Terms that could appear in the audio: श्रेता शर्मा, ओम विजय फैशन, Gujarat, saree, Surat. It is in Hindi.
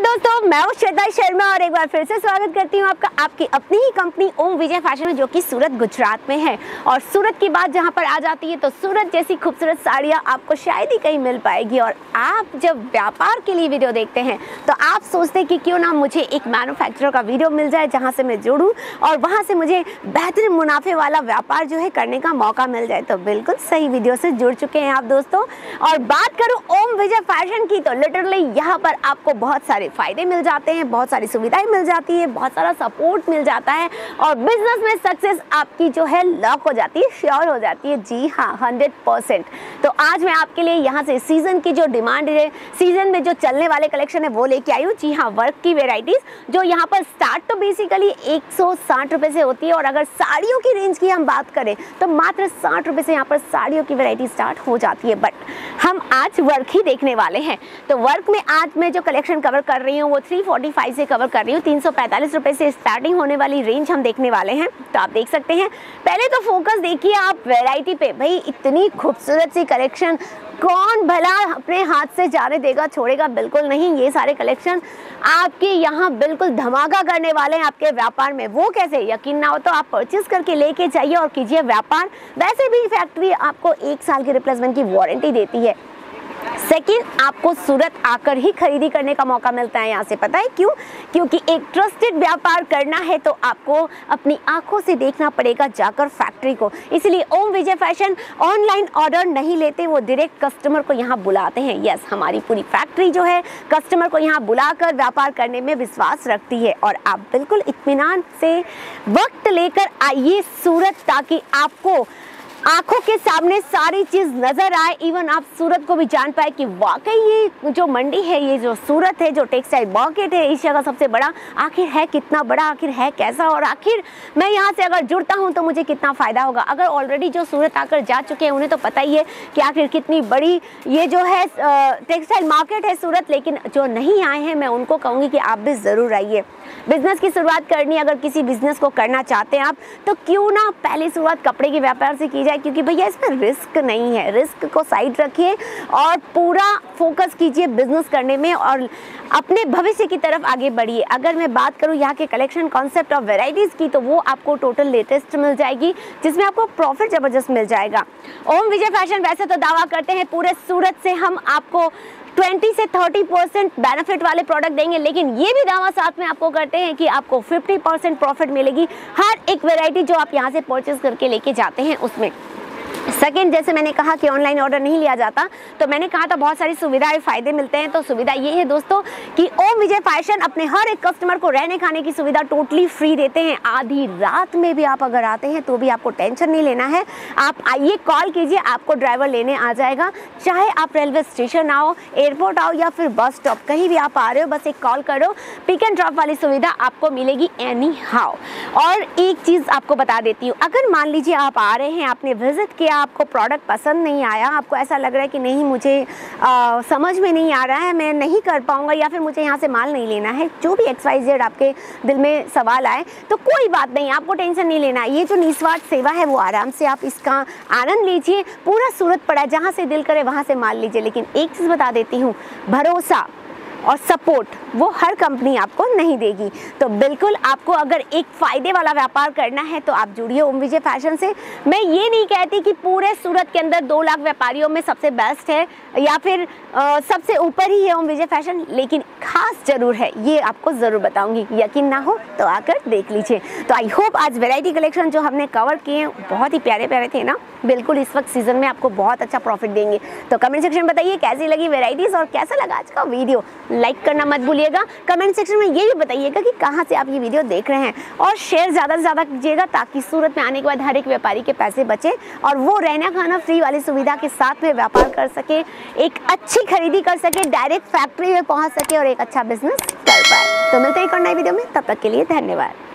नमस्कार दोस्तों, मैं हूं श्रेता शर्मा और एक बार फिर से स्वागत करती हूं आपका आपकी अपनी ही कंपनी ओम विजय फैशन में, जो कि सूरत गुजरात में है। और सूरत की बात जहां पर आ जाती है तो सूरत जैसी खूबसूरत साड़ियां आपको शायद ही कहीं मिल पाएगी। और आप जब व्यापार के लिए वीडियो देखते हैं तो आप सोचते हैं कि क्यों ना मुझे एक मैन्युफैक्चरर का वीडियो मिल जाए जहाँ से मैं जुड़ूँ और वहाँ से मुझे बेहतर मुनाफे वाला व्यापार जो है करने का मौका मिल जाए। तो बिल्कुल सही वीडियो से जुड़ चुके हैं आप दोस्तों। और बात करूँ ओम विजय फैशन की तो लिटरली यहाँ पर आपको बहुत सारे फायदे मिल जाते हैं, बहुत सारी सुविधाएं मिल जाती है, बहुत सारा सपोर्ट मिल जाता है और बिजनेस में सक्सेस आपकी जो है लॉक हो जाती है, श्योर हो जाती है। जी हाँ, 100%। तो आज मैं आपके लिए यहाँ से सीजन की जो डिमांड है, सीजन में जो चलने वाले कलेक्शन है वो लेके आई हूँ। जी हाँ, वर्क की वेराइटीज जो यहाँ पर स्टार्ट तो बेसिकली 160 रुपये से होती है और अगर साड़ियों की रेंज की हम बात करें तो मात्र 60 रुपये से यहाँ पर साड़ियों की वेराइटी स्टार्ट हो जाती है। बट हम आज वर्क ही देखने वाले हैं। तो वर्क में आज मैं जो कलेक्शन कवर कर रही हूँ वो 345 से कवर कर रही हूँ। 345 रुपये से स्टार्टिंग होने वाली रेंज हम देखने वाले हैं। तो आप देख सकते हैं, पहले तो फोकस देखिए आप वैरायटी पे। भाई इतनी खूबसूरत सी कलेक्शन कौन भला अपने हाथ से जाने देगा, छोड़ेगा बिल्कुल नहीं। ये सारे कलेक्शन आपके यहाँ बिल्कुल धमाका करने वाले हैं आपके व्यापार में। वो कैसे, यकीन ना हो तो आप परचेज करके लेके जाइए और कीजिए व्यापार। वैसे भी फैक्ट्री आपको 1 साल की रिप्लेसमेंट की वारंटी देती है। सेकेंड, आपको सूरत आकर ही खरीदी करने का मौका मिलता है यहाँ से। पता है क्यों? क्योंकि एक ट्रस्टेड व्यापार करना है तो आपको अपनी आंखों से देखना पड़ेगा जाकर फैक्ट्री को। इसलिए ओम विजय फैशन online order नहीं लेते, वो डायरेक्ट कस्टमर को यहाँ बुलाते हैं। यस, हमारी पूरी फैक्ट्री जो है कस्टमर को यहाँ बुलाकर व्यापार करने में विश्वास रखती है। और आप बिल्कुल इत्मीनान से वक्त लेकर आइए सूरत, ताकि आपको आंखों के सामने सारी चीज़ नज़र आए। इवन आप सूरत को भी जान पाए कि वाकई ये जो मंडी है, ये जो सूरत है, जो टेक्सटाइल मार्केट है, एशिया का सबसे बड़ा, आखिर है कितना बड़ा, आखिर है कैसा, और आखिर मैं यहाँ से अगर जुड़ता हूँ तो मुझे कितना फ़ायदा होगा। अगर ऑलरेडी जो सूरत आकर जा चुके हैं उन्हें तो पता ही है कि आखिर कितनी बड़ी ये जो है टेक्सटाइल मार्केट है सूरत। लेकिन जो नहीं आए हैं मैं उनको कहूँगी कि आप भी ज़रूर आइए। बिज़नेस की शुरुआत करनी, अगर किसी बिज़नेस को करना चाहते हैं आप, तो क्यों ना पहले शुरुआत कपड़े के व्यापार से की जाए, क्योंकि भैया इसमें रिस्क नहीं है। रिस्क को साइड रखिए और पूरा फोकस कीजिए बिजनेस करने में और अपने भविष्य की तरफ आगे बढ़िए। अगर मैं बात करूँ यहाँ के कलेक्शन, कॉन्सेप्ट और वेराइटीज़ की, तो वो आपको टोटल लेटेस्ट मिल जाएगी जिसमें आपको प्रॉफिट ज़बरदस्त मिल जाएगा। ओम विजय फैशन वैसे तो दावा करते हैं पूरे सूरत से हम आपको 20 से 30% बेनिफिट वाले प्रोडक्ट देंगे, लेकिन ये भी दावा साथ में आपको करते हैं कि आपको 50% प्रॉफिट मिलेगी हर एक वैरायटी जो आप यहाँ से परचेज करके लेके जाते हैं उसमें। सेकेंड, जैसे मैंने कहा कि ऑनलाइन ऑर्डर नहीं लिया जाता, तो मैंने कहा था बहुत सारी सुविधाएं, फ़ायदे मिलते हैं। तो सुविधा ये है दोस्तों कि ओम विजय फैशन अपने हर एक कस्टमर को रहने खाने की सुविधा टोटली फ्री देते हैं। आधी रात में भी आप अगर आते हैं तो भी आपको टेंशन नहीं लेना है। आप आइए, कॉल कीजिए, आपको ड्राइवर लेने आ जाएगा। चाहे आप रेलवे स्टेशन आओ, एयरपोर्ट आओ या फिर बस स्टॉप, कहीं भी आप आ रहे हो बस एक कॉल करो, पिक एंड ड्रॉप वाली सुविधा आपको मिलेगी एनी हाउ। और एक चीज़ आपको बता देती हूँ, अगर मान लीजिए आप आ रहे हैं, आपने विजिट किया, आपको प्रोडक्ट पसंद नहीं आया, आपको ऐसा लग रहा है कि नहीं मुझे समझ में नहीं आ रहा है, मैं नहीं कर पाऊंगा या फिर मुझे यहाँ से माल नहीं लेना है, जो भी XYZ आपके दिल में सवाल आए, तो कोई बात नहीं, आपको टेंशन नहीं लेना। ये जो निस्वार्थ सेवा है वो आराम से आप इसका आनंद लीजिए। पूरा सूरत पड़ा, जहाँ से दिल करे वहाँ से माल लीजिए। लेकिन एक चीज़ बता देती हूँ, भरोसा और सपोर्ट वो हर कंपनी आपको नहीं देगी। तो बिल्कुल आपको अगर एक फ़ायदे वाला व्यापार करना है तो आप जुड़िए ओम विजय फैशन से। मैं ये नहीं कहती कि पूरे सूरत के अंदर 2 लाख व्यापारियों में सबसे बेस्ट है या फिर सबसे ऊपर ही है ओम विजय फैशन, लेकिन खास ज़रूर है, ये आपको ज़रूर बताऊंगी। यकीन ना हो तो आकर देख लीजिए। तो आई होप आज वेराइटी कलेक्शन जो हमने कवर किए हैं बहुत ही प्यारे प्यारे थे ना, बिल्कुल इस वक्त सीज़न में आपको बहुत अच्छा प्रॉफिट देंगे। तो कमेंट सेक्शन में बताइए कैसी लगी वेराइटीज़ और कैसा लगा आज का वीडियो। लाइक करना मत भूलिएगा। कमेंट सेक्शन में ये भी बताइएगा कि कहाँ से आप ये वीडियो देख रहे हैं और शेयर ज़्यादा से ज़्यादा कीजिएगा ताकि सूरत में आने के बाद हर एक व्यापारी के पैसे बचे और वो रहना खाना फ्री वाली सुविधा के साथ में व्यापार कर सके, एक अच्छी खरीदी कर सके, डायरेक्ट फैक्ट्री में पहुँच सके और एक अच्छा बिजनेस कर पाए। तो मिलते हैं एक और नई वीडियो में, तब तक के लिए धन्यवाद।